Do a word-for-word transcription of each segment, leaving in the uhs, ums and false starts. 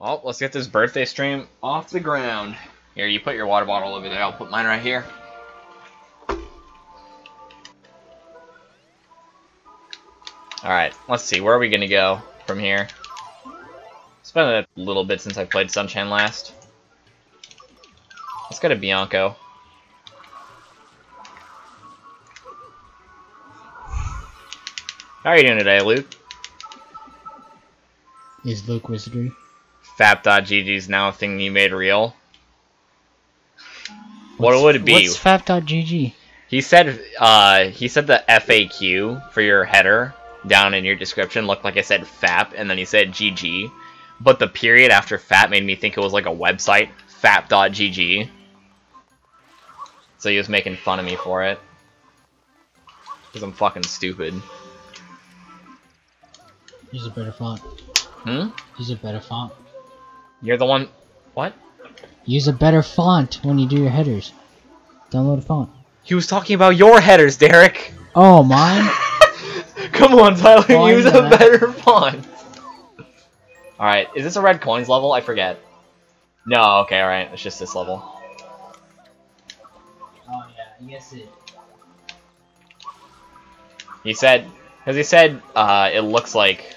Well, let's get this birthday stream off the ground. Here, you put your water bottle over there. I'll put mine right here. Alright, let's see. Where are we going to go from here? It's been a little bit since I played Sunshine last. Let's go to Bianco. How are you doing today, Luke? Is Luke Wizardry? F A P dot G G is now a thing you made real. What's, what would it be? What's F A P dot G G? He said, uh, he said the F A Q for your header down in your description looked like I said F A P, and then he said G G. But the period after F A P made me think it was like a website, F A P dot G G. So he was making fun of me for it. Because I'm fucking stupid. Use a better font. Hmm? Use a better font. You're the one... What? Use a better font when you do your headers. Download a font. He was talking about your headers, Derek! Oh, mine? Come on, Tyler, Why use a that? better font! Alright, is this a red coins level? I forget. No, okay, alright, it's just this level. Oh, yeah, yes it... He said... Because he said, uh, it looks like...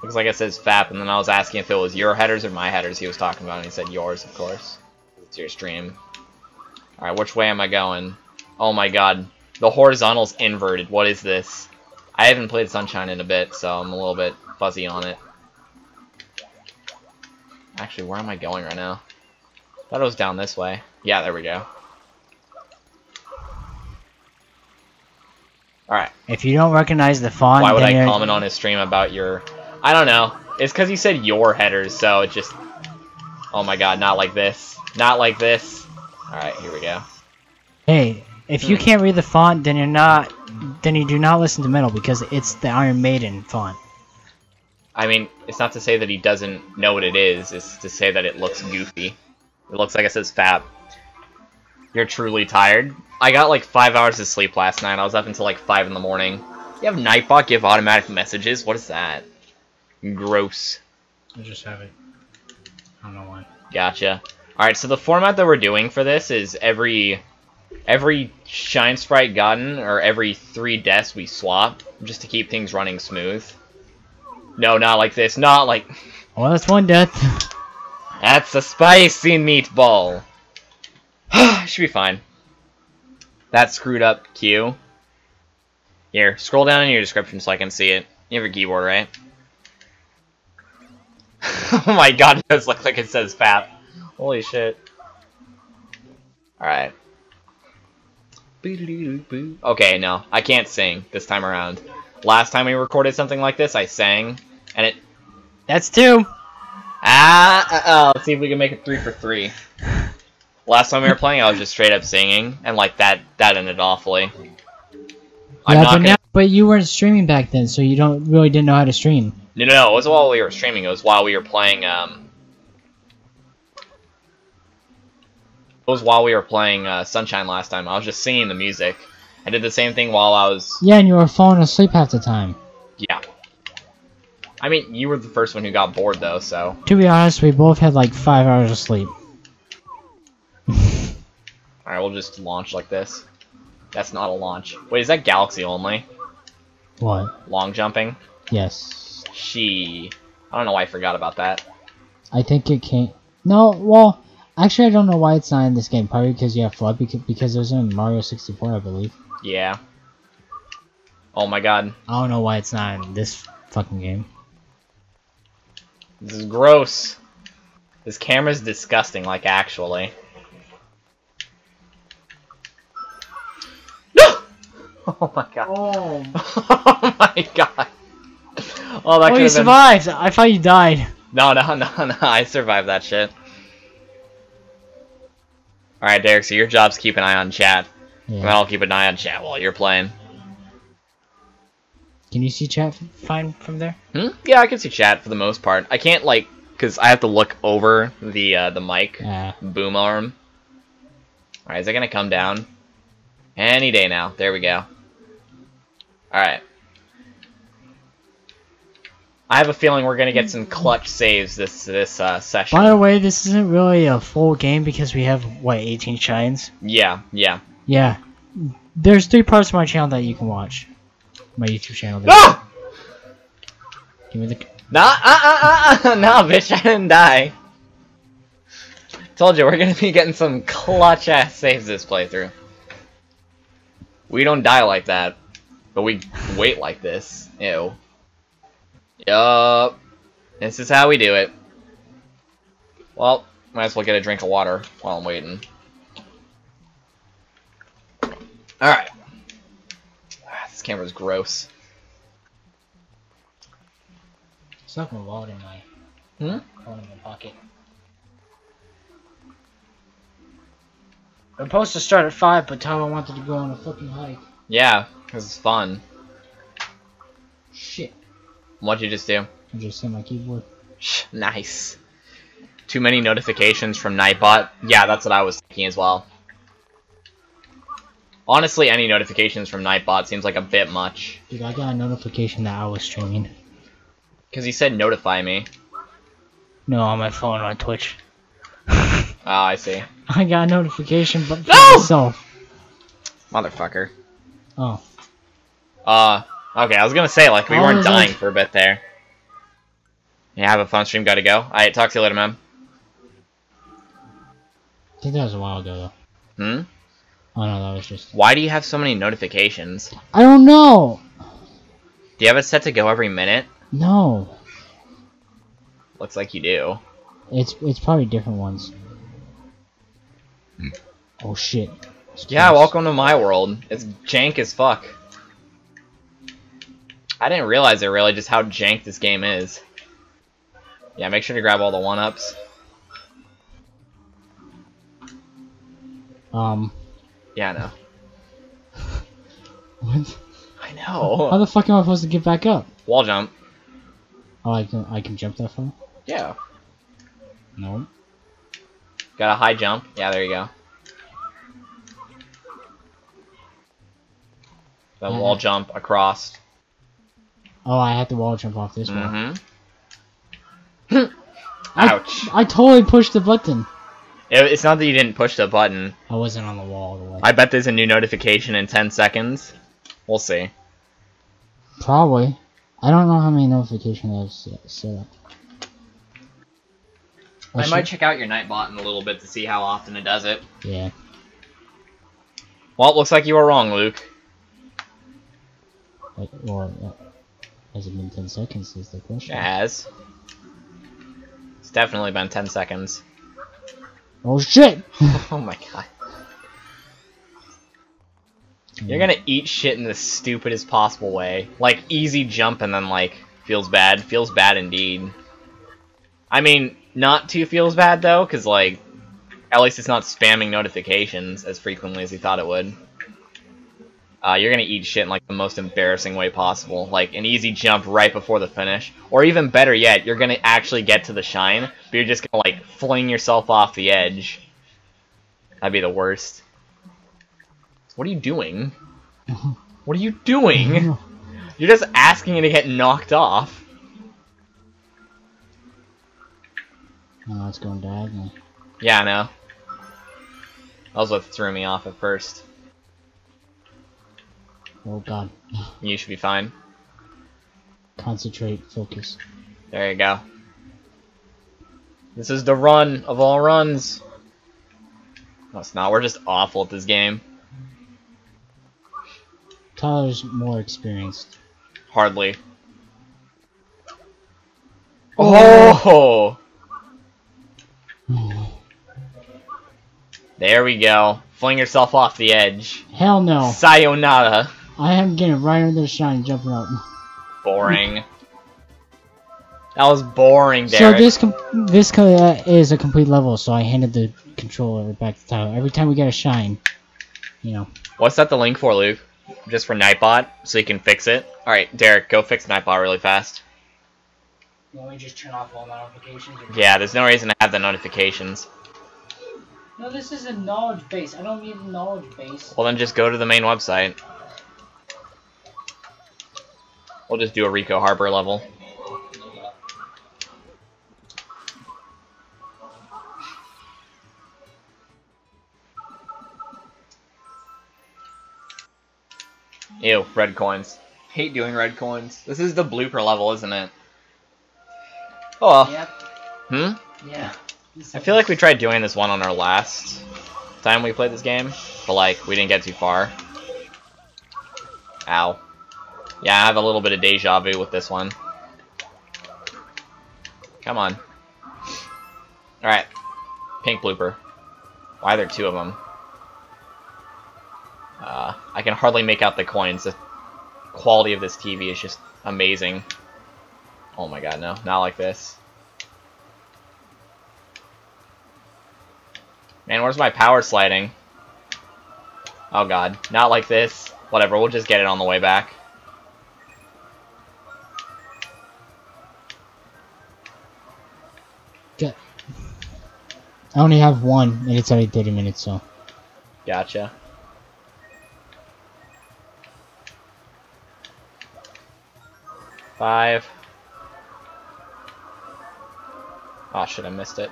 Looks like it says F A P, and then I was asking if it was your headers or my headers he was talking about, and he said yours, of course. It's your stream. Alright, which way am I going? Oh my god. The horizontal's inverted. What is this? I haven't played Sunshine in a bit, so I'm a little bit fuzzy on it. Actually, where am I going right now? I thought it was down this way. Yeah, there we go. Alright. If you don't recognize the font... Why would I comment on his stream about your... I don't know. It's because he said your headers, so it just... Oh my god, not like this. Not like this. Alright, here we go. Hey, if hmm. you can't read the font, then you're not... Then you do not listen to metal, because it's the Iron Maiden font. I mean, it's not to say that he doesn't know what it is. It's to say that it looks goofy. It looks like it says F A B. You're truly tired. I got like five hours of sleep last night. I was up until like five in the morning. You have Nightbot give automatic messages? What is that? Gross. I just have it. I don't know why. Gotcha. Alright, so the format that we're doing for this is every every shine sprite gotten, or every three deaths we swap, just to keep things running smooth. No, not like this. Not like... Well, that's one death. That's a spicy meatball. Should be fine. That screwed up Q. Here, scroll down in your description so I can see it. You have a keyboard, right? Oh my god, it does look like it says F A P. Holy shit. Alright. Okay, no. I can't sing this time around. Last time we recorded something like this, I sang, and it... That's two! Ah, uh-oh. Let's see if we can make it three for three. Last time we were playing, I was just straight up singing, and like that, that ended awfully. I'm yeah, not but, now, but you weren't streaming back then, so you don't really didn't know how to stream. No, no, no, it was while we were streaming. It was while we were playing. Um, it was while we were playing uh, Sunshine last time. I was just singing the music. I did the same thing while I was. Yeah, and you were falling asleep half the time. Yeah. I mean, you were the first one who got bored, though. So. To be honest, we both had like five hours of sleep. Alright, we'll just launch like this. That's not a launch. Wait, is that galaxy only? What? Long jumping? Yes. She... I don't know why I forgot about that. I think it can't... No, well... Actually, I don't know why it's not in this game. Probably because you have flood, because it was in Mario sixty-four, I believe. Yeah. Oh my god. I don't know why it's not in this fucking game. This is gross. This camera's disgusting, like, actually. Oh my god. Oh, oh my god. Oh, that oh, you survived! Been... I thought you died. No, no, no, no. I survived that shit. Alright, Derek, so your job's keep an eye on chat. Yeah. And I'll keep an eye on chat while you're playing. Can you see chat fine from there? Hmm? Yeah, I can see chat for the most part. I can't, like, because I have to look over the, uh, the mic uh. boom arm. Alright, is it gonna come down? Any day now. There we go. Alright. I have a feeling we're gonna get some clutch saves this this uh, session. By the way, this isn't really a full game because we have what eighteen shines. Yeah, yeah, yeah. There's three parts of my channel that you can watch. My YouTube channel. There. Ah! Give me the. Nah, uh, uh, uh, uh, nah, bitch! I didn't die. Told you, we're gonna be getting some clutch ass saves this playthrough. We don't die like that, but we wait like this. Ew. Yup. This is how we do it. Well, might as well get a drink of water while I'm waiting. Alright. This camera's gross. It's not my wallet in my hmm? phone in my pocket. We're supposed to start at five, but Tyler wanted to go on a fucking hike. Yeah, because it's fun. Shit. What'd you just do? I just hit my keyboard. Nice. Too many notifications from Nightbot. Yeah, that's what I was thinking as well. Honestly, any notifications from Nightbot seems like a bit much. Dude, I got a notification that I was streaming. Because he said notify me. No, on my phone, on Twitch. Ah, oh, I see. I got a notification, but for no! myself. Motherfucker. Oh. Uh... Okay, I was gonna say, like, we oh, weren't dying for a bit there. Yeah, have a fun stream, gotta go. Alright, talk to you later, man. I think that was a while ago, though. Hmm? Oh, no, that was just... Why do you have so many notifications? I don't know! Do you have it set to go every minute? No. Looks like you do. It's it's probably different ones. Oh, shit. It's yeah, gross. Welcome to my world. It's jank as fuck. I didn't realize it really just how jank this game is. Yeah, make sure to grab all the one-ups. Um. Yeah, I know. What? I know. How the fuck am I supposed to get back up? Wall jump. Oh, I can I can jump that far? Yeah. No. Got a high jump. Yeah, there you go. Then yeah. Wall jump across. Oh, I had to wall jump off this mm-hmm. one. Ouch. I, I totally pushed the button. It, it's not that you didn't push the button. I wasn't on the wall all the way. I bet there's a new notification in ten seconds. We'll see. Probably. I don't know how many notifications I've set up. I, I should... might check out your Nightbot in a little bit to see how often it does it. Yeah. Well, it looks like you were wrong, Luke. Like, or... Uh... Has it been ten seconds is the question? It has. It's definitely been ten seconds. Oh shit! Oh my god. Mm. You're gonna eat shit in the stupidest possible way. Like, easy jump and then like, feels bad. Feels bad indeed. I mean, not too feels bad though, cause like, at least it's not spamming notifications as frequently as he thought it would. Uh, you're gonna eat shit in like the most embarrassing way possible, like an easy jump right before the finish, or even better yet, you're gonna actually get to the shine, but you're just gonna like fling yourself off the edge. That'd be the worst. What are you doing? What are you doing? You're just asking you to get knocked off. Oh, it's going diagonal. Yeah, I know. That was what threw me off at first. Oh god. You should be fine. Concentrate, focus. There you go. This is the run of all runs. No, it's not. We're just awful at this game. Tyler's more experienced. Hardly. Oh! There we go. Fling yourself off the edge. Hell no. Sayonara. I am getting right under the shine, jumping up. Boring. That was boring, Derek. So this com this co uh, is a complete level, so I handed the controller back to Tyler. Every time we get a shine, you know. What's that the link for, Luke? Just for Nightbot, so you can fix it? Alright, Derek, go fix Nightbot really fast. You want me to just turn off all notifications? Yeah, there's no reason to have the notifications. No, this is a knowledge base. I don't need a knowledge base. Well, then just go to the main website. We'll just do a Rico Harbor level. Ew, red coins. Hate doing red coins. This is the blooper level, isn't it? Oh well. Yep. Hmm? Yeah. I feel like we tried doing this one on our last time we played this game, but like, we didn't get too far. Ow. Yeah, I have a little bit of deja vu with this one. Come on. Alright. Pink blooper. Why are there two of them? Uh, I can hardly make out the coins. The quality of this T V is just amazing. Oh my god, no. Not like this. Man, where's my power sliding? Oh god. Not like this. Whatever, we'll just get it on the way back. I only have one, and it's already thirty minutes, so... Gotcha. Five. Oh shit, I missed it.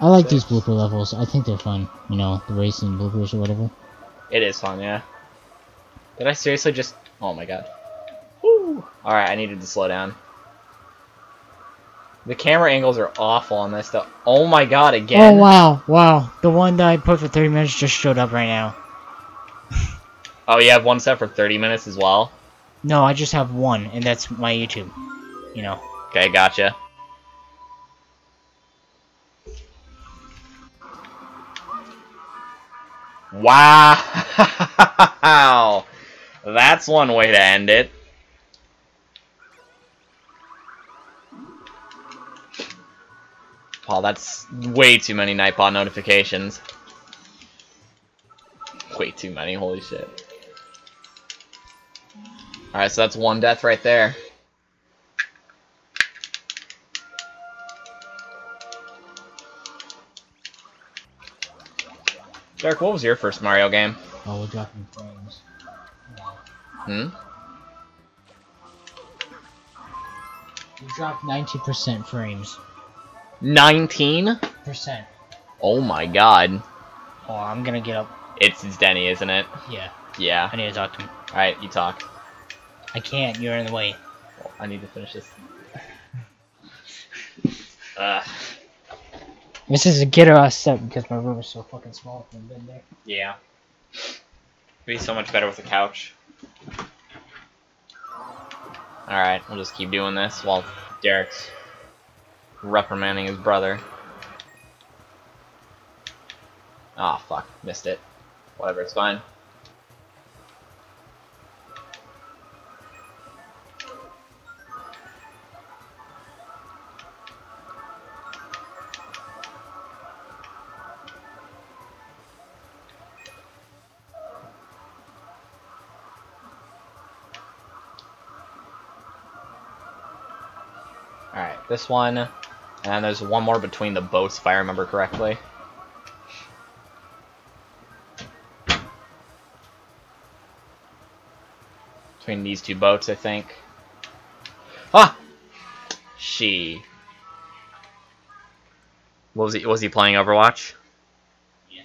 I like Six. These blooper levels. I think they're fun. You know, the racing bloopers or whatever. It is fun, yeah. Did I seriously just... Oh my god. Woo! Alright, I needed to slow down. The camera angles are awful on this stuff. Oh my god, again. Oh wow, wow. The one that I put for thirty minutes just showed up right now. Oh, you have one set for thirty minutes as well? No, I just have one, and that's my YouTube. You know. Okay, gotcha. Wow! That's one way to end it. Wow, that's way too many Nightbot notifications. Way too many, holy shit. Alright, so that's one death right there. Derek, what was your first Mario game? Oh, we're dropping frames. Hmm? We dropped ninety percent frames. nineteen percent. Oh my god. Oh, I'm gonna get up. It's, it's Denny, isn't it? Yeah. Yeah. I need to talk to him. Alright, you talk. I can't, you're in the way. Well, I need to finish this. uh. This is a get us set because my room is so fucking small from bed there. Yeah. It'd be so much better with a couch. Alright, we'll just keep doing this while Derek's reprimanding his brother. Ah, oh, fuck. Missed it. Whatever, it's fine. Alright, this one, and there's one more between the boats, if I remember correctly. Between these two boats, I think. Ah! She. What was he, was he playing Overwatch? Yeah.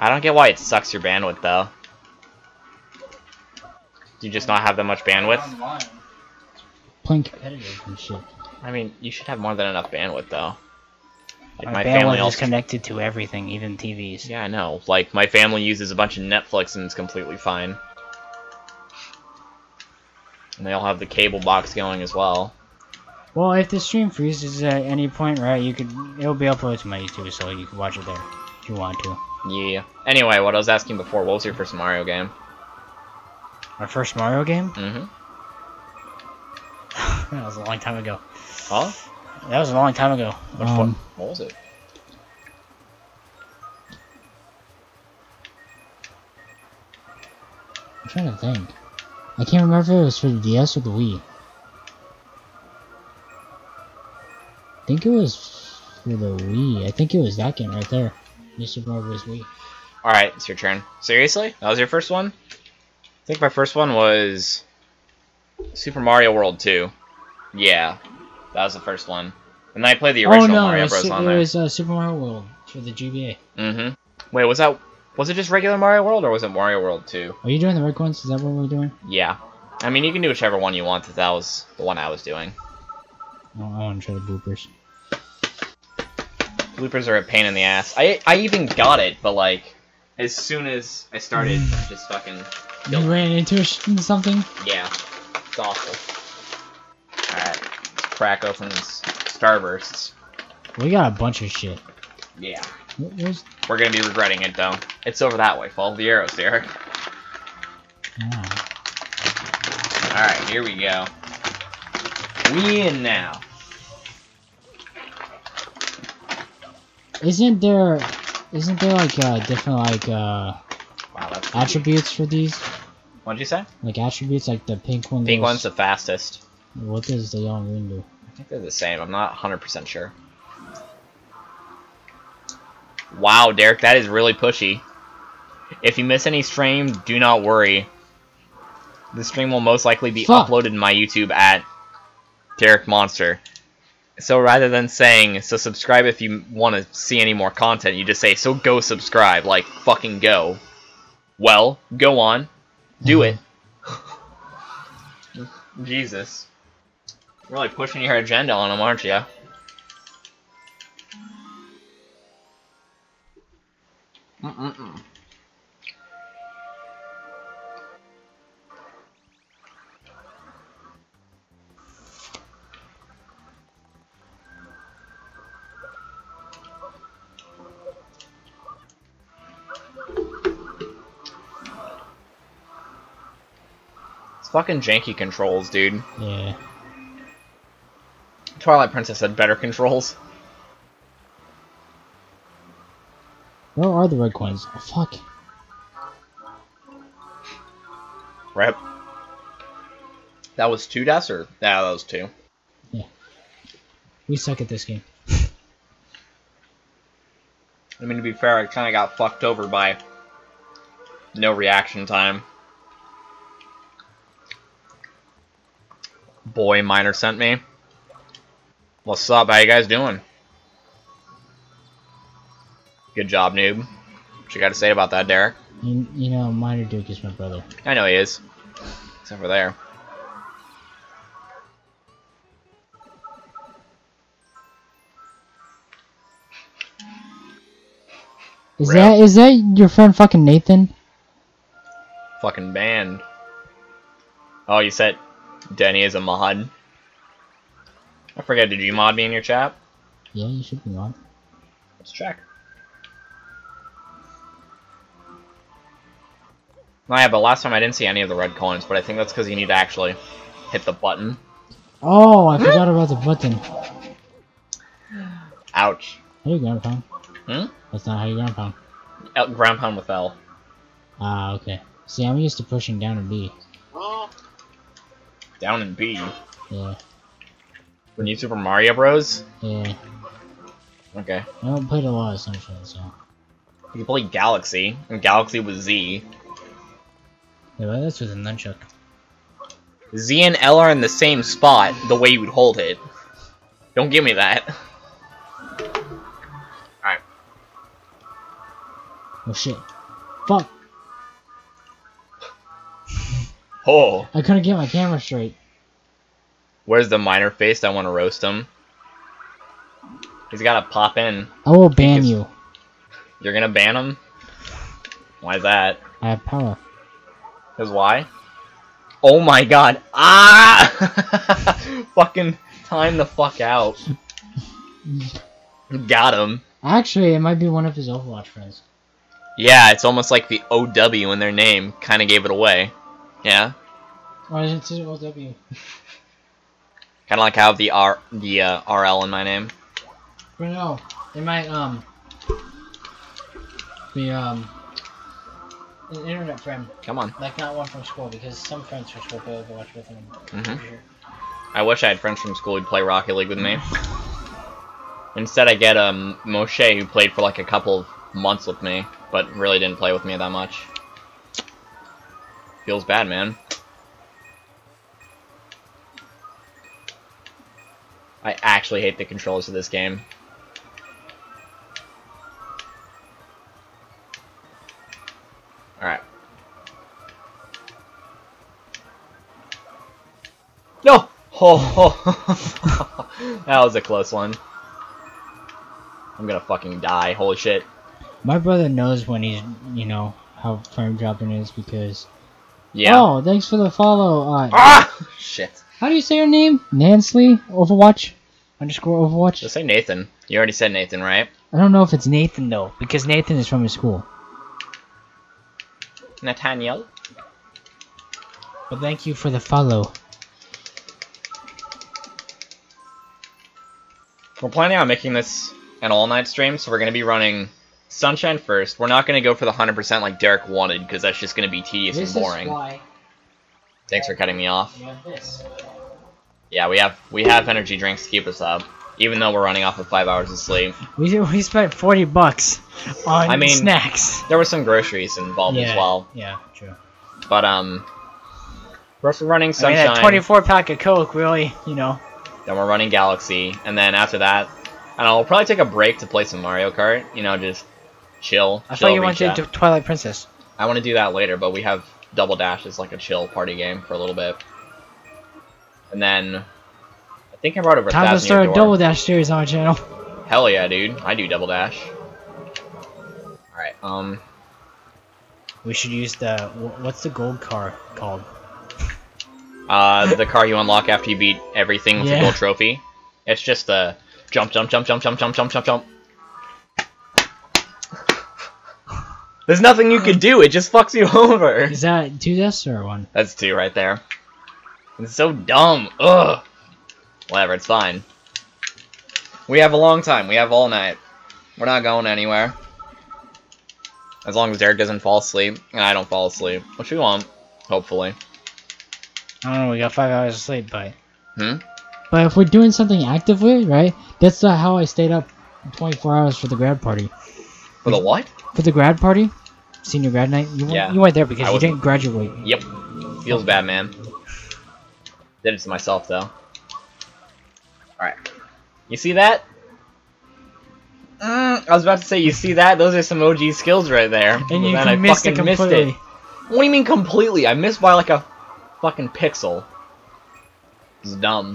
I don't get why it sucks your bandwidth, though. Do you just not have that much bandwidth? Competitive and shit. I mean, you should have more than enough bandwidth, though. Like, my, my family is also... connected to everything, even T Vs. Yeah, I know. Like, my family uses a bunch of Netflix, and it's completely fine. And they all have the cable box going as well. Well, if the stream freezes at any point, right, you could it'll be uploaded to my YouTube, so you can watch it there if you want to. Yeah. Anyway, what I was asking before, what was your first Mario game? My first Mario game? Mm-hmm. That was a long time ago. Huh? That was a long time ago. Which um, what was it? I'm trying to think. I can't remember if it was for the D S or the Wii. I think it was for the Wii. I think it was that game right there. Mister Barber's Wii. Alright, it's your turn. Seriously? That was your first one? I think my first one was... Super Mario World two. Yeah, that was the first one. And I played the original oh, no, Mario Bros. on there. It was uh, Super Mario World for the G B A. Mm-hmm. Wait, was that... Was it just regular Mario World, or was it Mario World two? Are you doing the red ones? Is that what we're doing? Yeah. I mean, you can do whichever one you want, if that was the one I was doing. Oh, I want to try the bloopers. Bloopers are a pain in the ass. I I even got it, but like, as soon as I started, I just fucking... killed you ran into something? Yeah. It's awful. Alright, let's crack open these Starbursts. We got a bunch of shit. Yeah. What was... We're gonna be regretting it, though. It's over that way. Follow the arrows, Derek. Oh. Alright, here we go. We in now. Isn't there... Isn't there, like, uh, different, like, uh... Wow, that's attributes for these? What'd you say? Like, attributes, like the pink one... Pink one's the fastest. What does the yellow and green do? I think they're the same. I'm not one hundred percent sure. Wow, Derek, that is really pushy. If you miss any stream, do not worry. The stream will most likely be Fuck. uploaded to my YouTube at Derrikmonster. So rather than saying, so subscribe if you want to see any more content, you just say, so go subscribe, like, fucking go. Well, go on. Do it. Jesus. Really pushing your agenda on them, aren't you? Mm-mm-mm. It's fucking janky controls, dude. Yeah. Twilight Princess had better controls. Where are the red coins? Oh, fuck. Rep. That was two deaths, or? Nah, that was two. Yeah. We suck at this game. I mean, to be fair, I kinda got fucked over by no reaction time. Boy, Miner sent me. What's up? How you guys doing? Good job, noob. What you got to say about that, Derek? You, you know, Minor Duke is my brother. I know he is. Except for there. Is Rip. that is that your friend fucking Nathan? Fucking banned. Oh, you said Denny is a mod. I forget, did you mod me in your chat? Yeah, you should be mod. Let's check. Oh yeah, but last time I didn't see any of the red coins, but I think that's because you need to actually hit the button. Oh, I forgot about the button. Ouch. How do you ground pound? Hmm? That's not how you ground pound. L ground pound with L. Ah, okay. See, I'm used to pushing down and B. Down and B? Yeah. For new Super Mario Bros? Yeah. Okay. I don't play a lot of Sunshine, so... You play Galaxy, and Galaxy with Z. Yeah, that's with a nunchuck. Z and L are in the same spot, the way you would hold it. Don't give me that. Alright. Oh shit. Fuck! Oh! I couldn't get my camera straight. Where's the minor face? I want to roast him. He's gotta pop in. I will ban you. You're gonna ban him? Why's that? I have power. Because why? Oh my god. Ah! Fucking time the fuck out. Got him. Actually, it might be one of his Overwatch friends. Yeah, it's almost like the O W in their name kind of gave it away. Yeah? Why is it O W? Kind of like how the R the uh, R L in my name. But no, it might um be um an internet friend. Come on. Like, not one from school, because some friends from school play Overwatch with him. Mm-hmm. I wish I had friends from school who'd play Rocket League with me. Instead, I get, um, Moshe, who played for, like, a couple of months with me, but really didn't play with me that much. Feels bad, man. I actually hate the controls of this game. No! Oh, that was a close one. I'm gonna fucking die. Holy shit. My brother knows when he's, you know, how frame dropping is because. Yeah. Oh, thanks for the follow. Uh, ah! Shit. How do you say your name? Nansley? Overwatch? Underscore Overwatch? Just say Nathan. You already said Nathan, right? I don't know if it's Nathan, though, because Nathan is from his school. Nathaniel? But thank you for the follow. We're planning on making this an all-night stream, so we're going to be running Sunshine first. We're not going to go for the one hundred percent like Derek wanted, because that's just going to be tedious this and boring. Is why Thanks for cutting me off. You have this. Yeah, we have we have energy drinks to keep us up, even though we're running off of five hours of sleep. We we spent forty bucks on I mean, snacks. There were some groceries involved yeah, as well. Yeah, true. But um, we're running Sunshine. I mean, that twenty-four pack of Coke really, you know. Then we're running Galaxy, and then after that, I don't know. We'll probably take a break to play some Mario Kart. You know, just chill. I chill, thought you wanted to do Twilight Princess. I want to do that later, but we have Double Dash as like a chill party game for a little bit. And then, I think I brought over a thousand. Time to start a Double Dash series on our channel. Hell yeah, dude! I do Double Dash. All right. Um. We should use the what's the gold car called? Uh, the car you unlock after you beat everything with yeah. the gold trophy. It's just the jump, jump, jump, jump, jump, jump, jump, jump, jump. There's nothing you can do. It just fucks you over. Is that two deaths or one? That's two right there. It's so dumb. Ugh. Whatever, it's fine. We have a long time. We have all night. We're not going anywhere. As long as Derek doesn't fall asleep, and I don't fall asleep, which we won't, hopefully. I don't know. We got five hours of sleep, but. Hmm. But if we're doing something actively, right? That's uh, how I stayed up twenty-four hours for the grad party. For the what? For the grad party, senior grad night. You yeah. You weren't there because I you was... didn't graduate. Yep. Feels bad, man. Did it to myself, though. Alright. You see that? Mm, I was about to say, you see that? Those are some O G skills right there. And but you then I missed fucking it missed it. What do you mean completely? I missed by like a fucking pixel. It's dumb.